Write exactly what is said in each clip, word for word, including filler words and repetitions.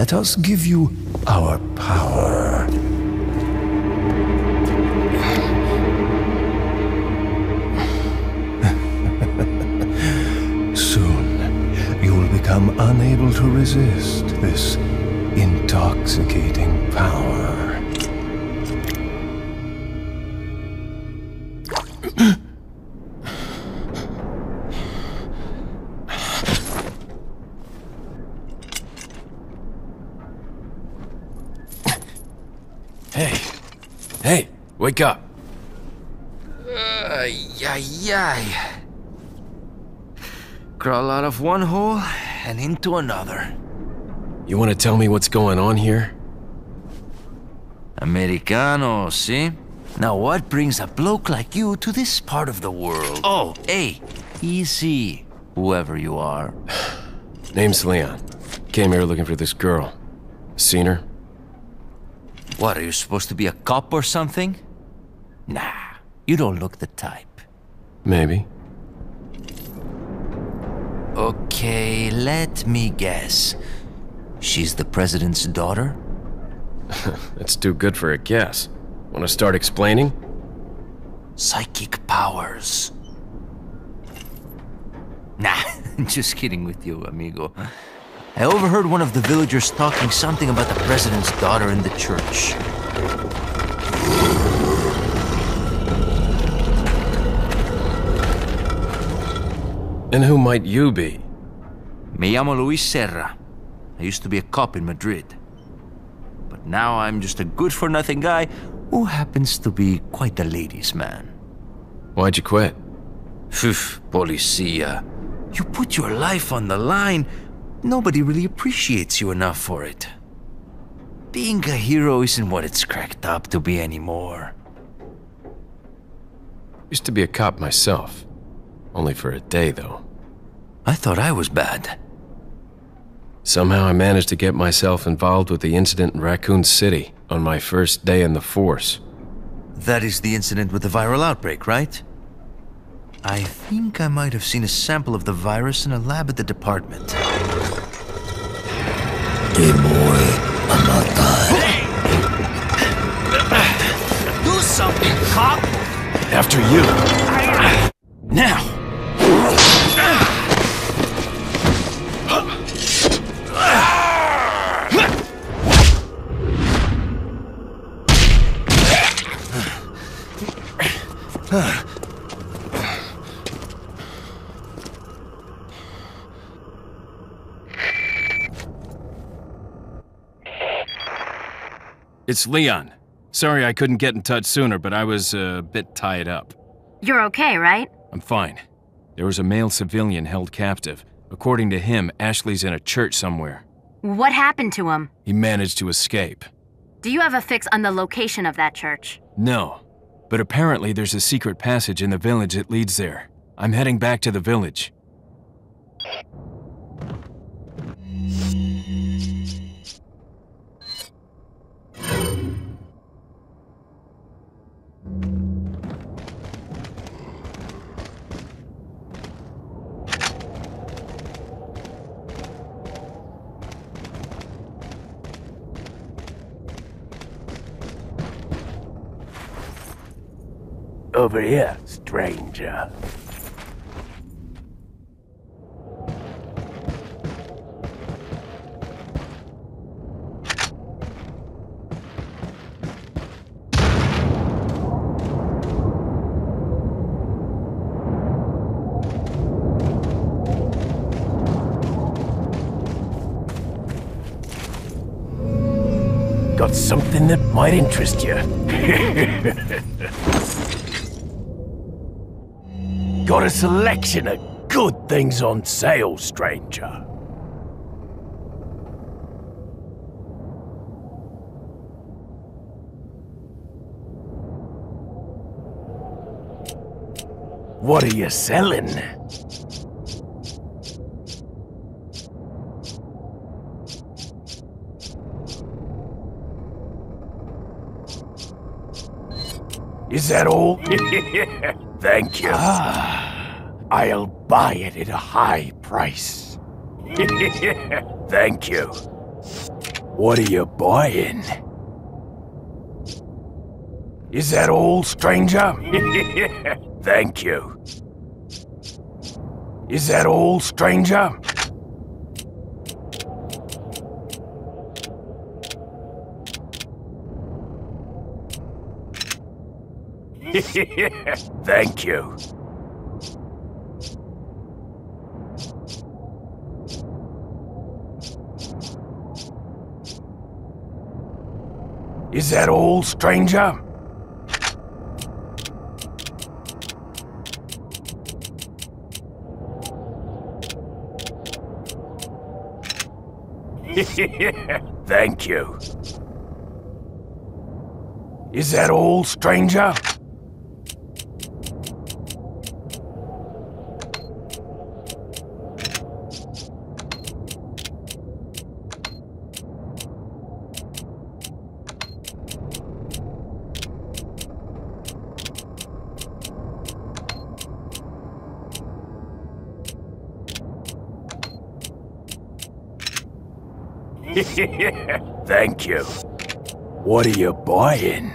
Let us give you our power. Soon, you will become unable to resist this intoxicating power. Wake up. Ay, ay, ay. Crawl out of one hole and into another. You want to tell me what's going on here? Americano, see? Now what brings a bloke like you to this part of the world? Oh, hey, easy, whoever you are. Name's Leon. Came here looking for this girl. Seen her? What, are you supposed to be a cop or something? Nah, you don't look the type. Maybe. Okay, let me guess. She's the president's daughter? That's too good for a guess. Want to start explaining? Psychic powers. Nah, just kidding with you, amigo. I overheard one of the villagers talking something about the president's daughter in the church. And who might you be? Me llamo Luis Serra. I used to be a cop in Madrid. But now I'm just a good-for-nothing guy who happens to be quite a ladies' man. Why'd you quit? Phew, policia. You put your life on the line. Nobody really appreciates you enough for it. Being a hero isn't what it's cracked up to be anymore. Used to be a cop myself. Only for a day, though. I thought I was bad. Somehow I managed to get myself involved with the incident in Raccoon City on my first day in the force. That is the incident with the viral outbreak, right? I think I might have seen a sample of the virus in a lab at the department. Do something, cop! After you. Now! It's Leon. Sorry I couldn't get in touch sooner, but I was uh, a bit tied up. You're okay, right? I'm fine. There was a male civilian held captive. According to him, Ashley's in a church somewhere. What happened to him? He managed to escape. Do you have a fix on the location of that church? No, but apparently there's a secret passage in the village that leads there. I'm heading back to the village. Over here, stranger. Got something that might interest you. Got a selection of good things on sale, stranger. What are you selling? Is that all? Thank you. Ah, I'll buy it at a high price. Thank you. What are you buying? Is that all, stranger? Thank you. Is that all, stranger? Thank you. Is that all, stranger? Thank you. Is that all, stranger? Thank you. What are you buying?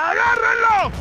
¡Agárrenlo!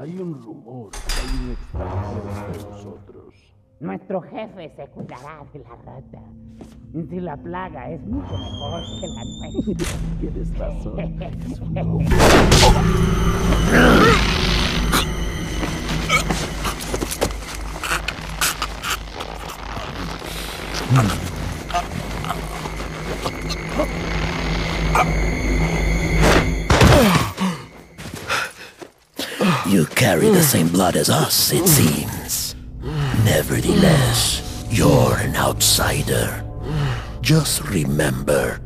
Hay un rumor que hay un extranjero entre nosotros. Nuestro jefe se cuidará de la rata. Si la plaga es mucho mejor que la nuestra. Tienes razón. Es un hombre. You carry the same blood as us, it seems. Nevertheless, you're an outsider. Just remember,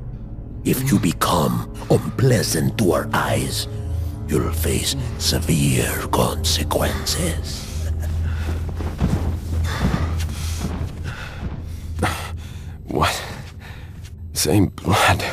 if you become unpleasant to our eyes, you'll face severe consequences. What? Same blood?